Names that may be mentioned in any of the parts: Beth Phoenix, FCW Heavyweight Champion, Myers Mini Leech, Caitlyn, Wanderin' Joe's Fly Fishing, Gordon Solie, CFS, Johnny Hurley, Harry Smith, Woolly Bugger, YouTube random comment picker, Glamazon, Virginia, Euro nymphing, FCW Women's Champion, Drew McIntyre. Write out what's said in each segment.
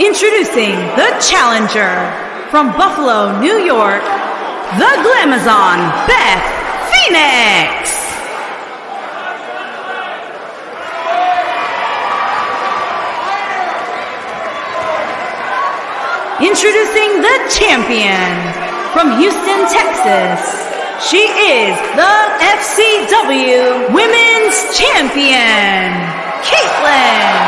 Introducing the challenger from Buffalo, New York, the Glamazon, Beth Phoenix. Introducing the champion from Houston, Texas, she is the FCW Women's Champion, Caitlyn.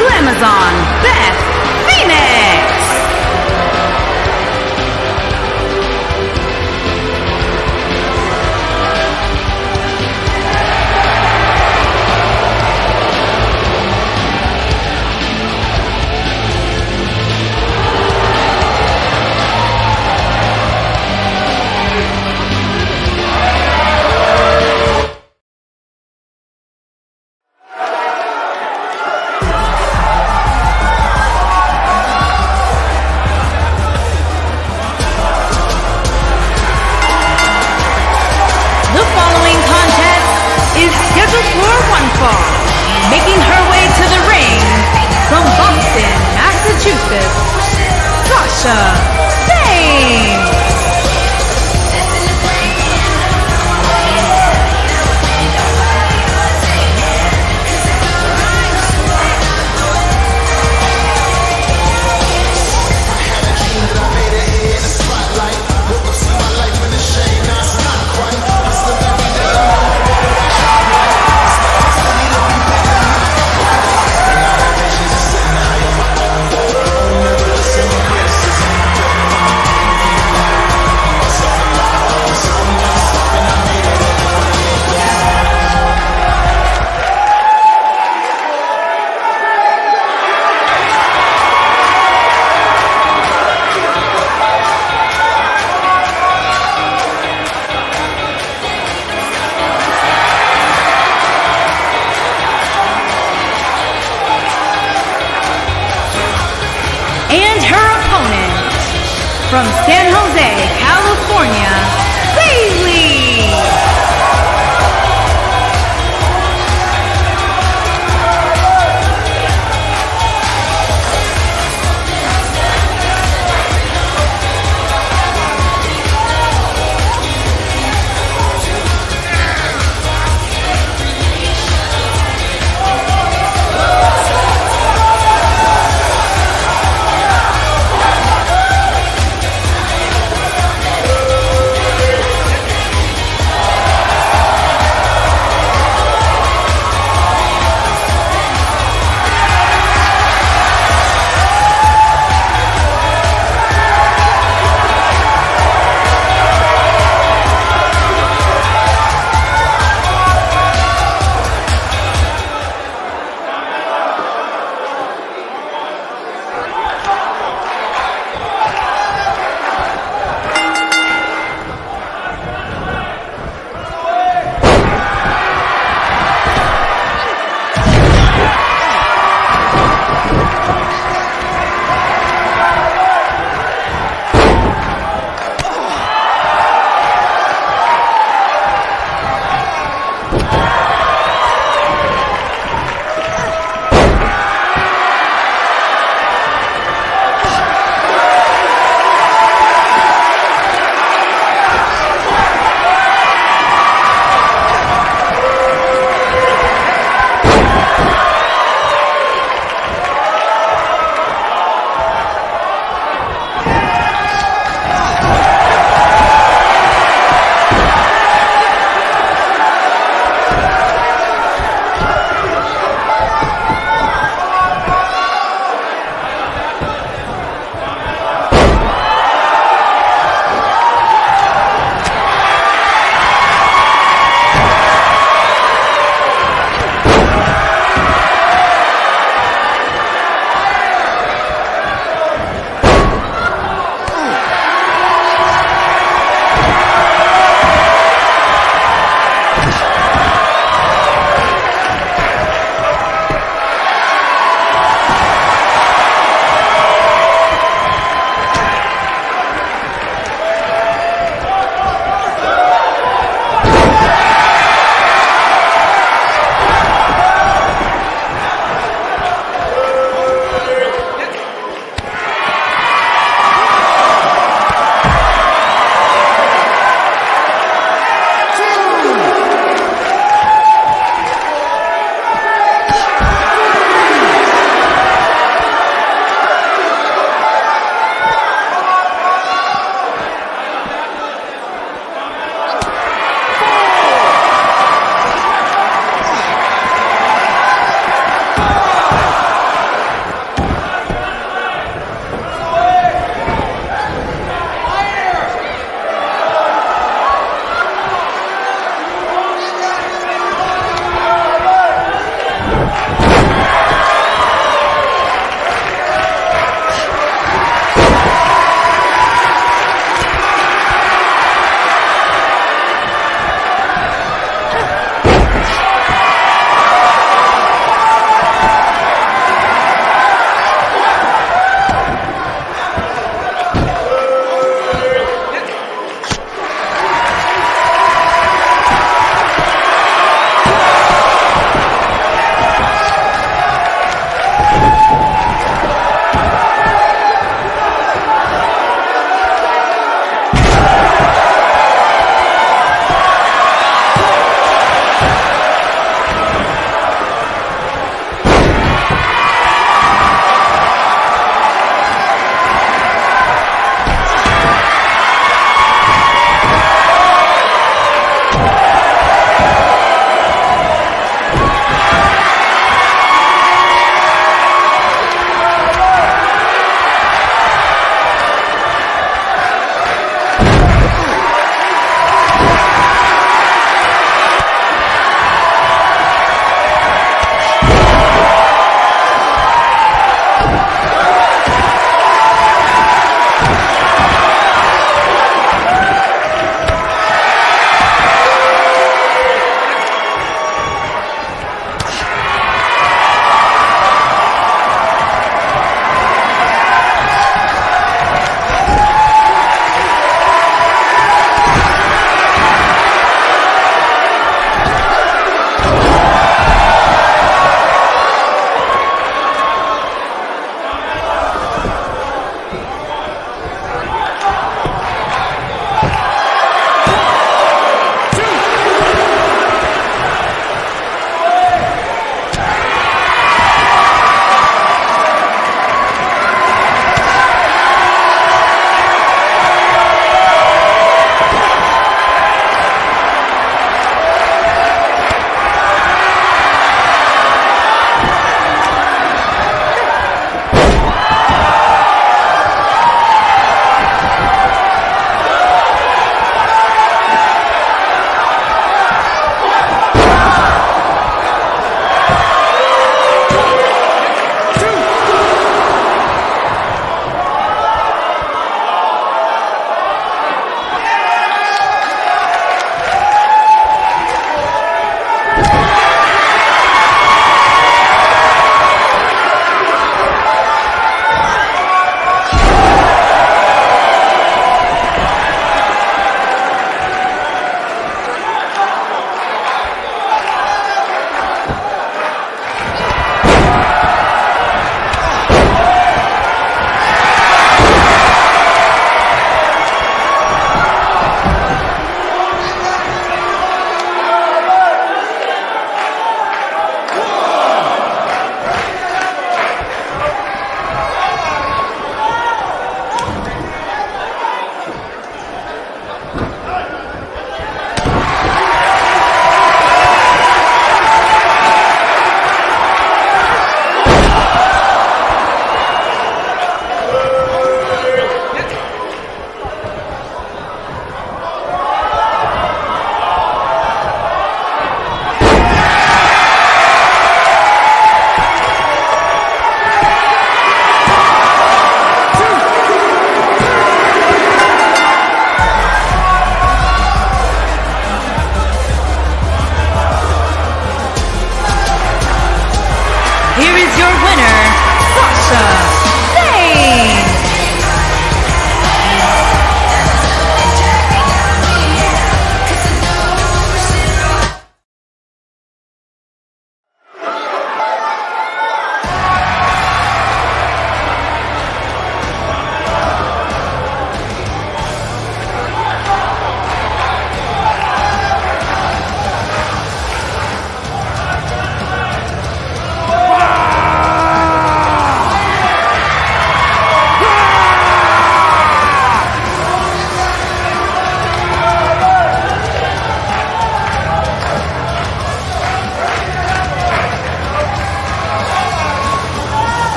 Glamazon, Beth Phoenix. From San Jose, California, Bailey!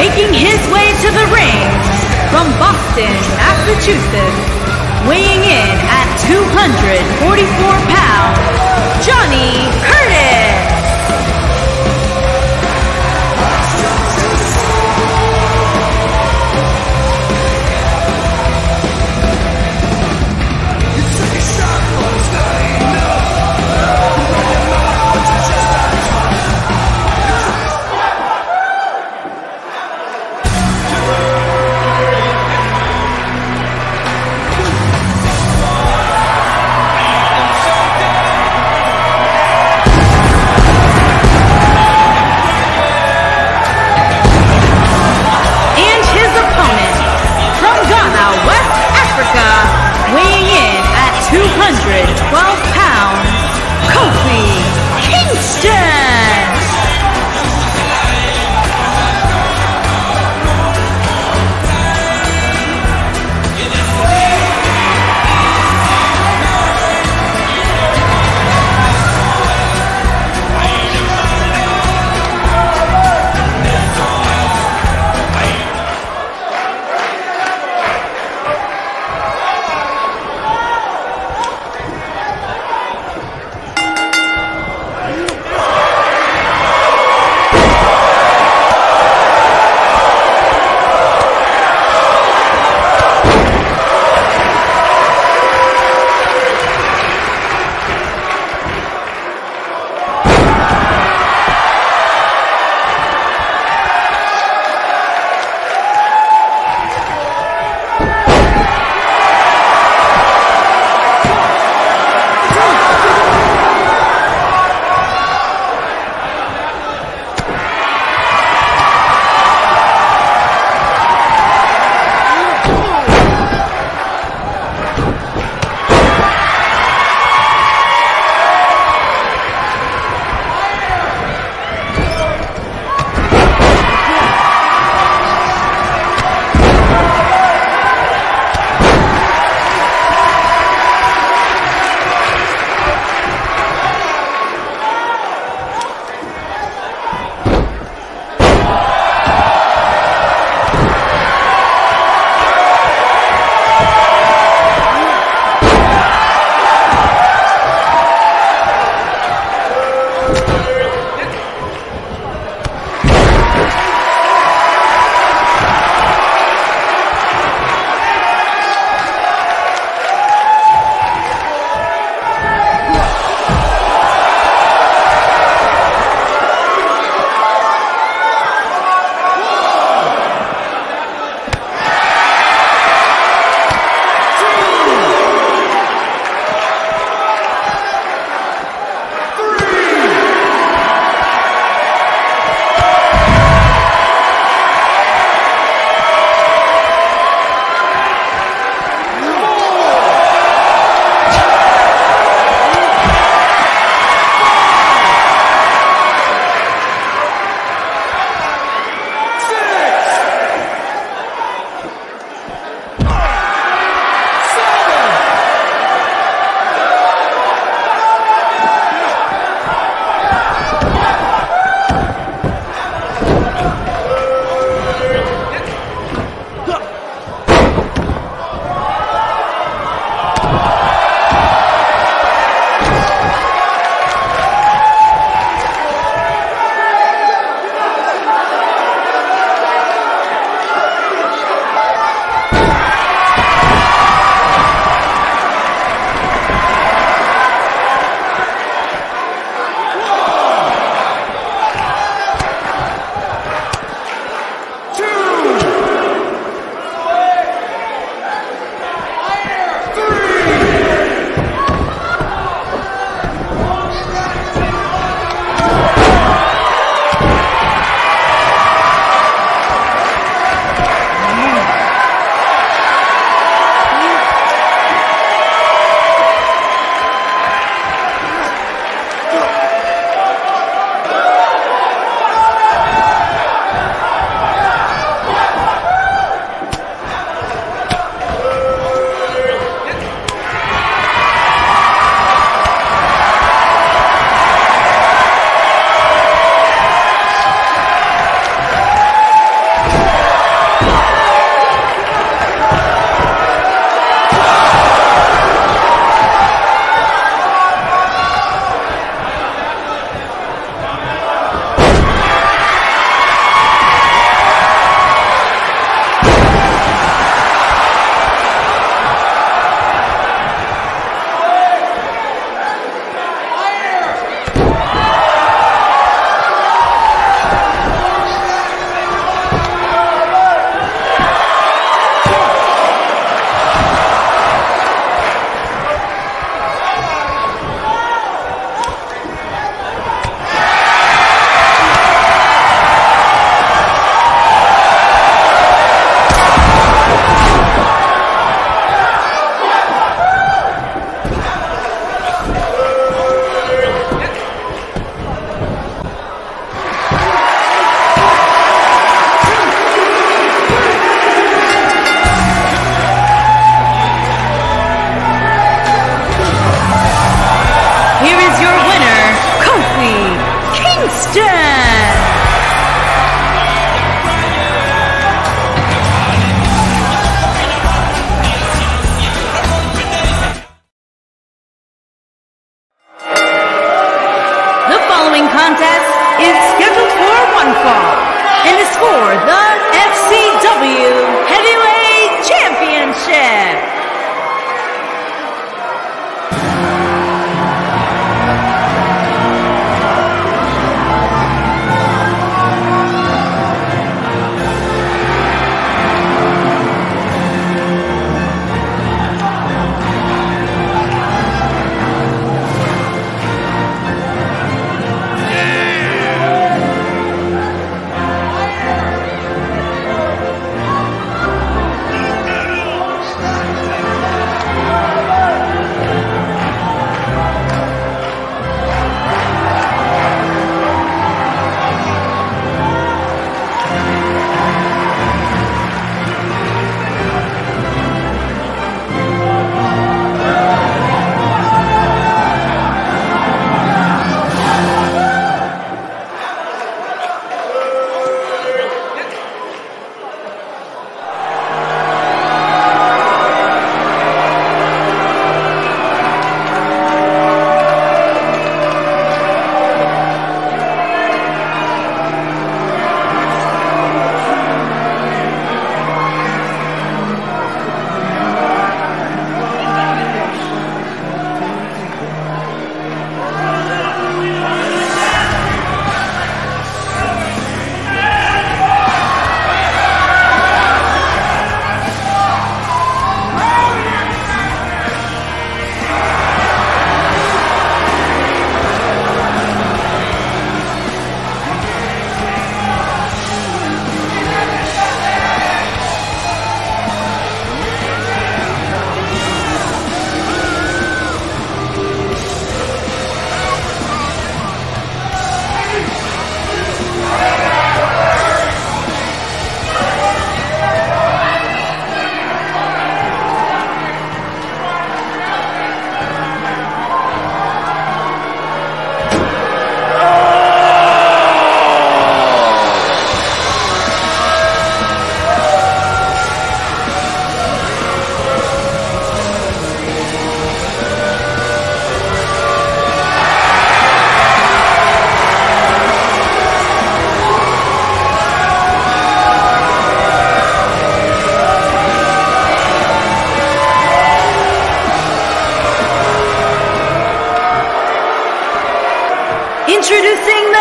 Making his way to the ring from Boston, Massachusetts, weighing in at 244 pounds, Johnny Hurley.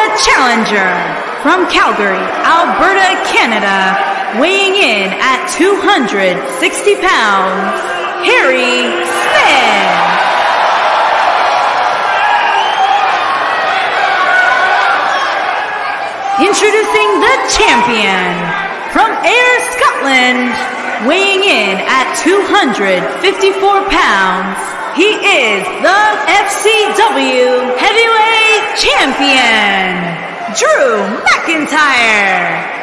the challenger from Calgary, Alberta, Canada, weighing in at 260 pounds, Harry Smith. Introducing the champion from Ayr, Scotland, weighing in at 254 pounds, he is the FCW Heavyweight Champion, Drew McIntyre.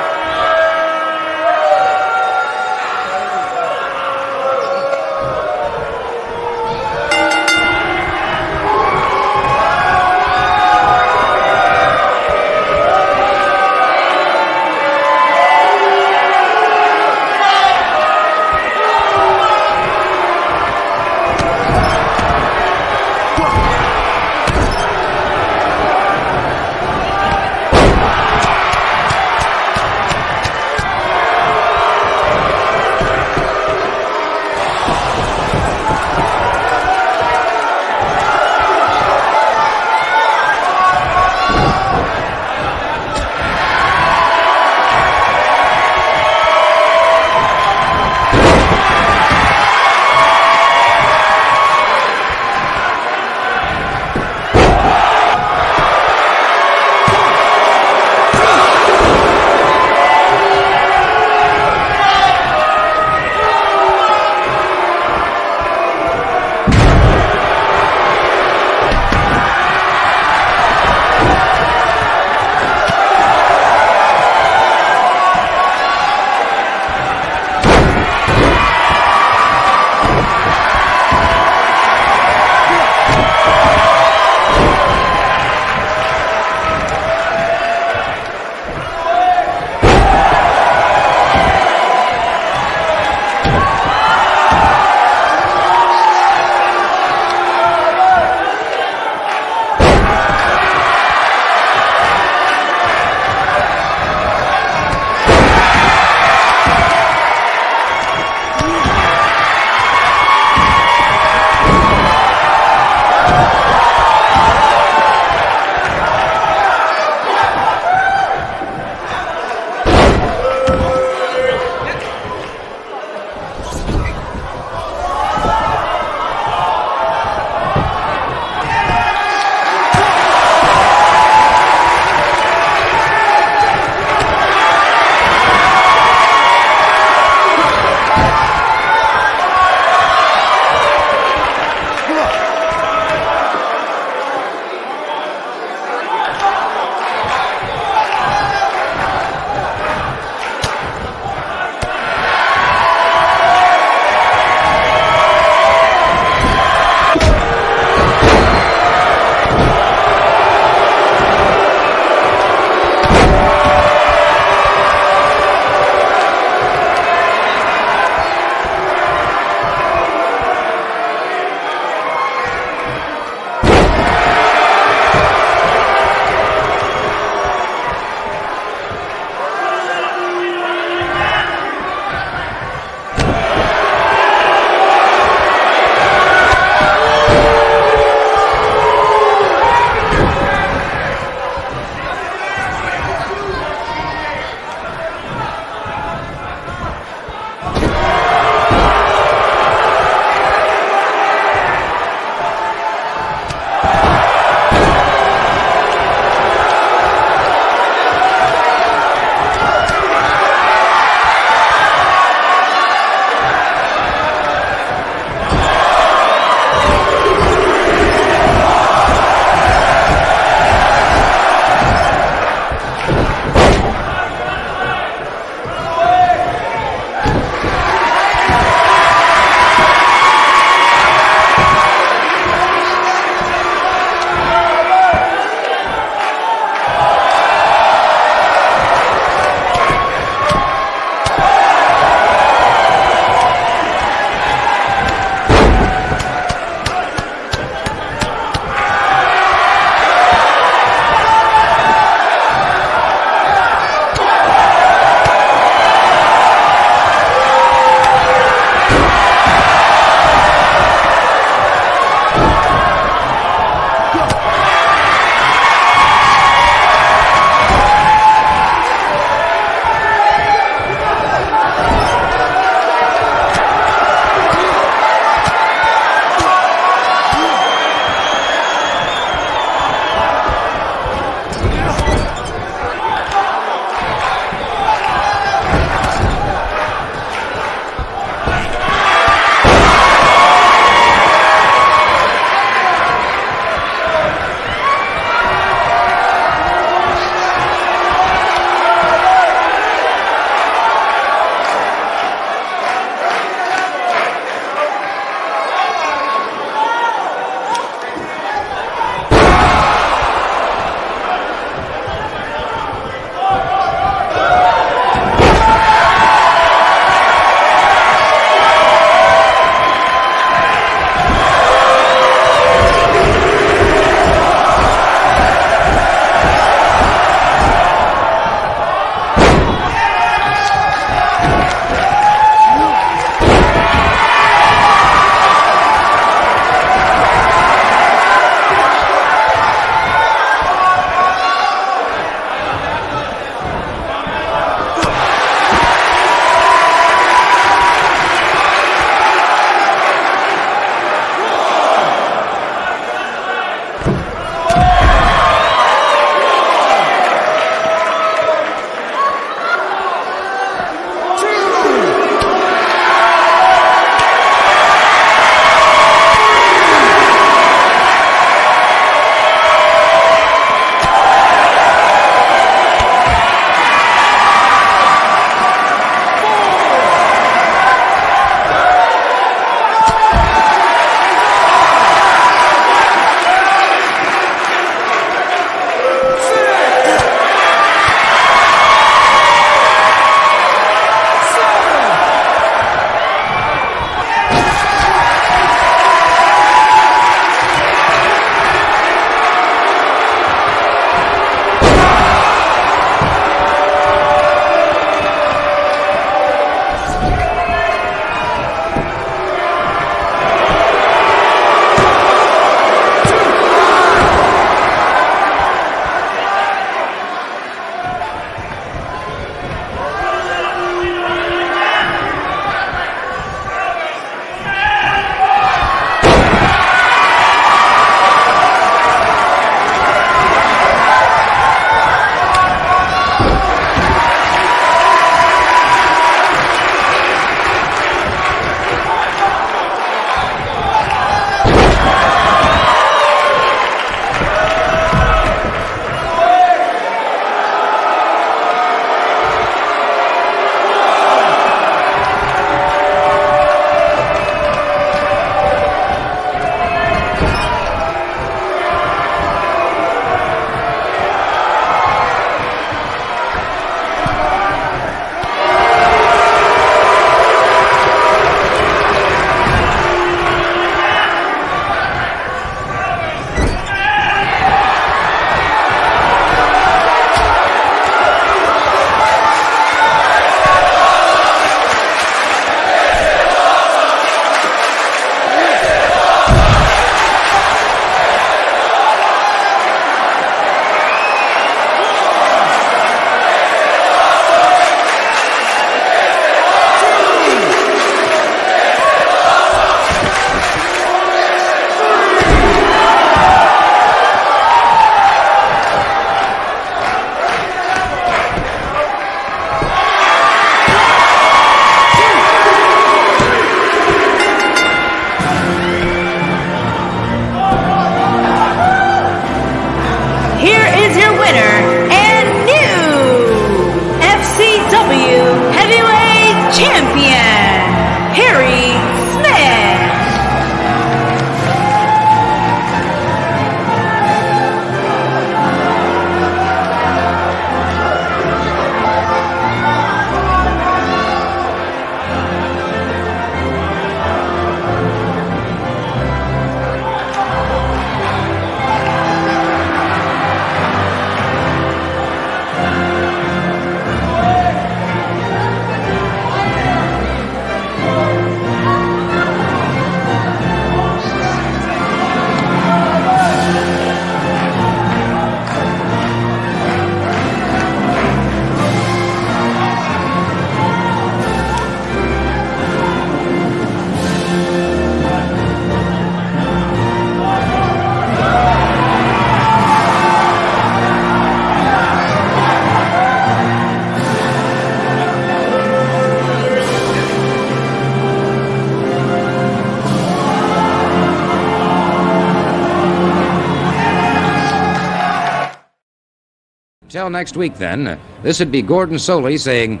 Until next week, then, this would be Gordon Solie saying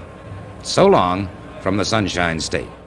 so long from the Sunshine State.